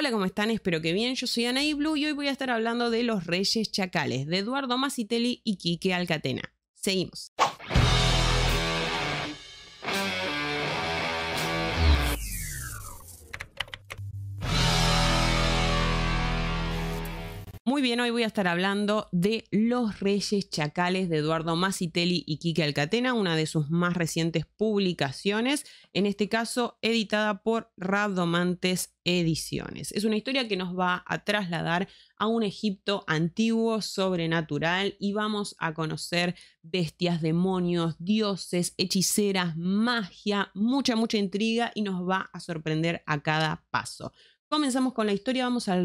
Hola, ¿cómo están? Espero que bien. Yo soy Anaí Blue y hoy voy a estar hablando de Los Reyes Chacales, de Eduardo Mazzitelli y Quique Alcatena. Seguimos. Muy bien, hoy voy a estar hablando de Los Reyes Chacales de Eduardo Mazzitelli y Quique Alcatena, una de sus más recientes publicaciones, en este caso editada por Rabdomantes Ediciones. Es una historia que nos va a trasladar a un Egipto antiguo, sobrenatural, y vamos a conocer bestias, demonios, dioses, hechiceras, magia, mucha intriga, y nos va a sorprender a cada paso. Comenzamos con la historia. Vamos a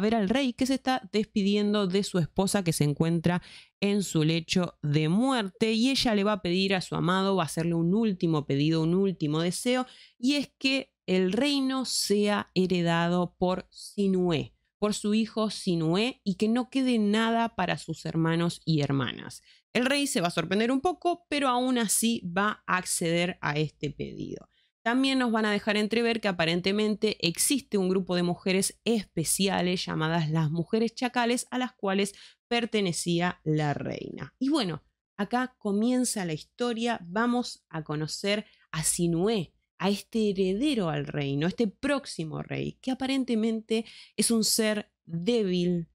ver al rey que se está despidiendo de su esposa, que se encuentra en su lecho de muerte, y ella le va a pedir a su amado, va a hacerle un último pedido, un último deseo, y es que el reino sea heredado por Sinué, por su hijo Sinué, y que no quede nada para sus hermanos y hermanas. El rey se va a sorprender un poco, pero aún así va a acceder a este pedido. También nos van a dejar entrever que aparentemente existe un grupo de mujeres especiales llamadas las mujeres chacales, a las cuales pertenecía la reina. Y bueno, acá comienza la historia. Vamos a conocer a Sinué, a este heredero al reino, a este próximo rey, que aparentemente es un ser débil,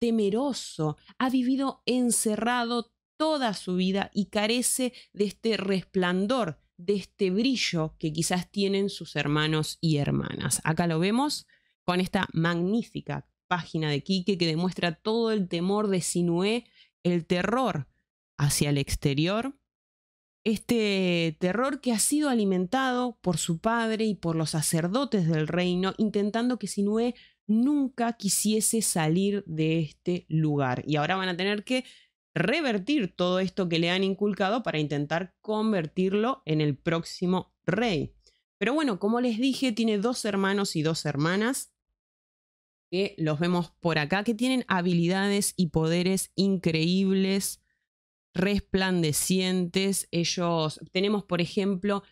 temeroso, ha vivido encerrado toda su vida y carece de este resplandor, de este brillo que quizás tienen sus hermanos y hermanas. Acá lo vemos con esta magnífica página de Quique que demuestra todo el temor de Sinué, el terror hacia el exterior, este terror que ha sido alimentado por su padre y por los sacerdotes del reino, intentando que Sinué nunca quisiese salir de este lugar. Y ahora van a tener que revertir todo esto que le han inculcado para intentar convertirlo en el próximo rey. Pero bueno, como les dije, tiene dos hermanos y dos hermanas que los vemos por acá, que tienen habilidades y poderes increíbles, resplandecientes. Ellos tenemos, por ejemplo,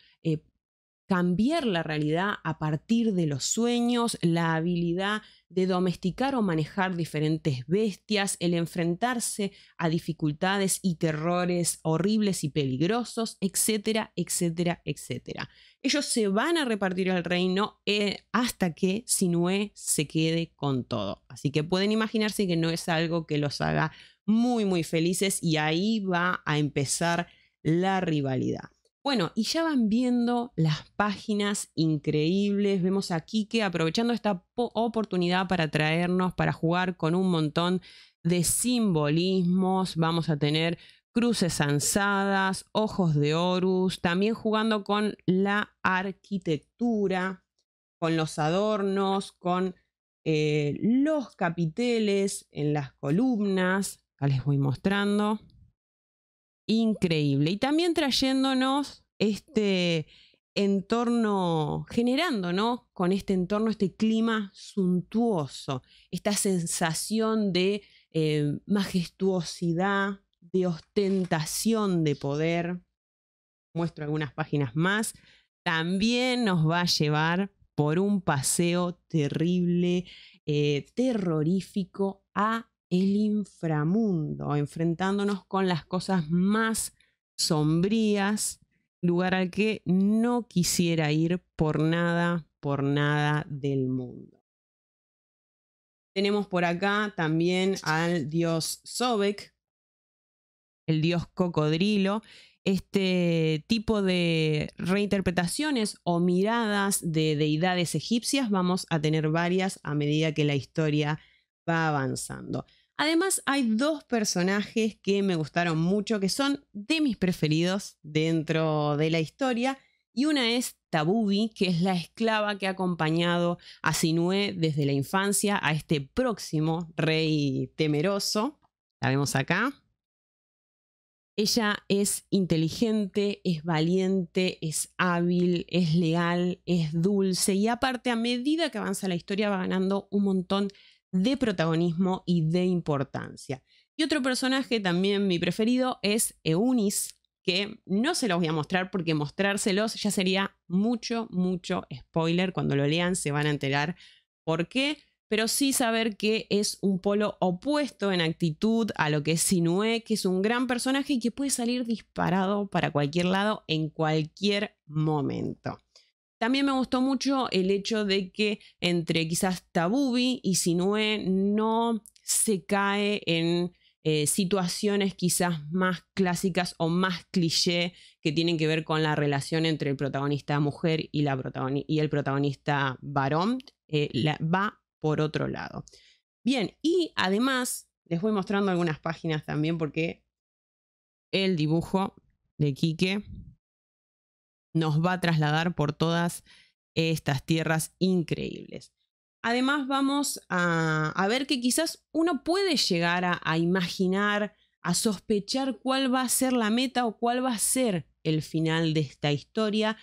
cambiar la realidad a partir de los sueños, la habilidad de domesticar o manejar diferentes bestias, el enfrentarse a dificultades y terrores horribles y peligrosos, etcétera, etcétera, etcétera. Ellos se van a repartir el reino hasta que Sinué se quede con todo. Así que pueden imaginarse que no es algo que los haga muy felices, y ahí va a empezar la rivalidad. Bueno, y ya van viendo las páginas increíbles. Vemos a Quique aprovechando esta oportunidad para traernos, para jugar con un montón de simbolismos. Vamos a tener cruces zanzadas, ojos de Horus, también jugando con la arquitectura, con los adornos, con los capiteles en las columnas. Acá les voy mostrando. Increíble. Y también trayéndonos este entorno, generándonos con este entorno, este clima suntuoso, esta sensación de majestuosidad, de ostentación de poder. Muestro algunas páginas más. También nos va a llevar por un paseo terrible, terrorífico, a el inframundo, enfrentándonos con las cosas más sombrías, lugar al que no quisiera ir por nada del mundo. Tenemos por acá también al dios Sobek, el dios cocodrilo. Este tipo de reinterpretaciones o miradas de deidades egipcias vamos a tener varias a medida que la historia va avanzando. Además, hay dos personajes que me gustaron mucho, que son de mis preferidos dentro de la historia, y una es Tabubi, que es la esclava que ha acompañado a Sinué desde la infancia, a este próximo rey temeroso. La vemos acá. Ella es inteligente, es valiente, es hábil, es leal, es dulce, y aparte, a medida que avanza la historia, va ganando un montón de protagonismo y de importancia. Y otro personaje también mi preferido es Eunice, que no se los voy a mostrar porque mostrárselos ya sería mucho spoiler. Cuando lo lean se van a enterar por qué, pero sí saber que es un polo opuesto en actitud a lo que es Sinué, que es un gran personaje y que puede salir disparado para cualquier lado en cualquier momento. También me gustó mucho el hecho de que entre quizás Tabubi y Sinué no se cae en situaciones quizás más clásicas o más cliché que tienen que ver con la relación entre el protagonista mujer y, el protagonista varón. Va por otro lado. Bien, y además les voy mostrando algunas páginas también porque el dibujo de Quique nos va a trasladar por todas estas tierras increíbles. Además vamos a ver que quizás uno puede llegar a imaginar, a sospechar cuál va a ser la meta o cuál va a ser el final de esta historia,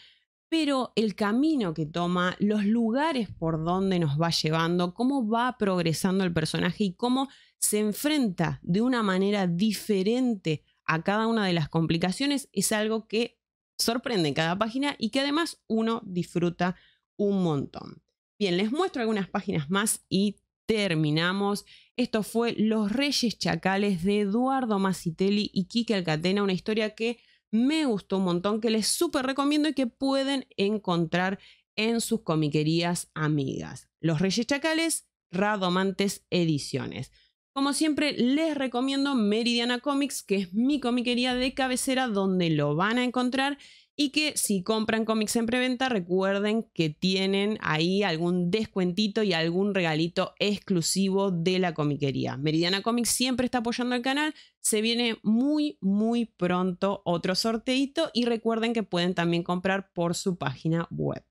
pero el camino que toma, los lugares por donde nos va llevando, cómo va progresando el personaje y cómo se enfrenta de una manera diferente a cada una de las complicaciones, es algo que sorprende cada página y que además uno disfruta un montón. Bien, les muestro algunas páginas más y terminamos. Esto fue Los Reyes Chacales de Eduardo Mazzitelli y Quique Alcatena, una historia que me gustó un montón, que les súper recomiendo y que pueden encontrar en sus comiquerías amigas. Los Reyes Chacales, Rabdomantes Ediciones. Como siempre, les recomiendo Meridiana Comics, que es mi comiquería de cabecera donde lo van a encontrar y que si compran cómics en preventa, recuerden que tienen ahí algún descuentito y algún regalito exclusivo de la comiquería. Meridiana Comics siempre está apoyando el canal. Se viene muy, muy pronto otro sorteito y recuerden que pueden también comprar por su página web.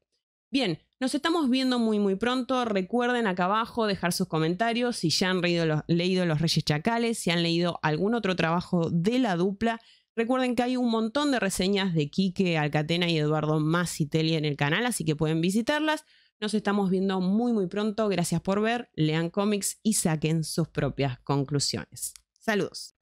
Bien, nos estamos viendo muy, muy pronto. Recuerden acá abajo dejar sus comentarios si ya han leído Los Reyes Chacales, si han leído algún otro trabajo de la dupla. Recuerden que hay un montón de reseñas de Quique Alcatena y Eduardo Mazzitelli en el canal, así que pueden visitarlas. Nos estamos viendo muy muy pronto. Gracias por ver, lean cómics y saquen sus propias conclusiones. Saludos.